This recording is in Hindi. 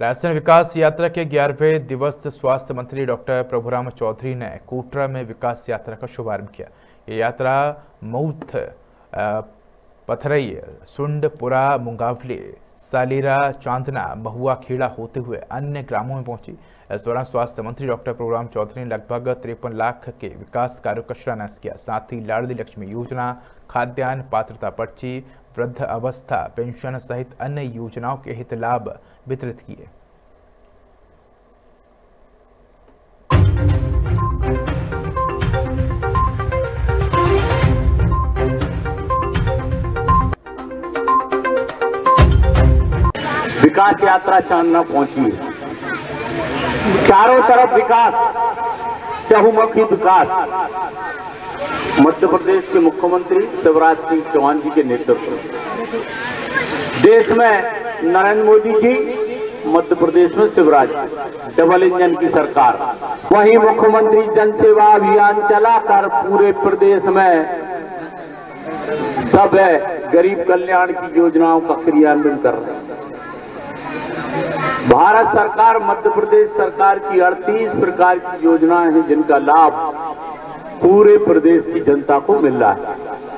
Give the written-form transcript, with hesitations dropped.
राजस्थान विकास यात्रा के 11वें दिवस स्वास्थ्य मंत्री डॉक्टर प्रभुराम चौधरी ने कोटरा में विकास यात्रा का शुभारंभ किया। ये यात्रा मऊथ, पथरई, सुंडपुरा, मुंगावली, सालीरा, चांदना, महुआ, खेड़ा होते हुए अन्य ग्रामों में पहुंची। इस दौरान स्वास्थ्य मंत्री डॉक्टर प्रभुराम चौधरी ने लगभग 53 लाख के विकास कार्यों का शिलान्यास किया। साथ ही लाडली लक्ष्मी योजना, खाद्यान्न पात्रता पर्ची, वृद्ध अवस्था पेंशन सहित अन्य योजनाओं के हित लाभ वितरित किए। विकास यात्रा चांदना पहुंची है। चारों तरफ विकास, चहुमुखी विकास। मध्य प्रदेश के मुख्यमंत्री शिवराज सिंह चौहान जी के नेतृत्व में देश में नरेंद्र मोदी जी, मध्य प्रदेश में शिवराज, डबल इंजन की सरकार। वही मुख्यमंत्री जन सेवा अभियान चलाकर पूरे प्रदेश में सब गरीब कल्याण की योजनाओं का क्रियान्वयन कर रहे हैं। भारत सरकार, मध्य प्रदेश सरकार की 38 प्रकार की योजनाएं हैं जिनका लाभ पूरे प्रदेश की जनता को मिल रहा है।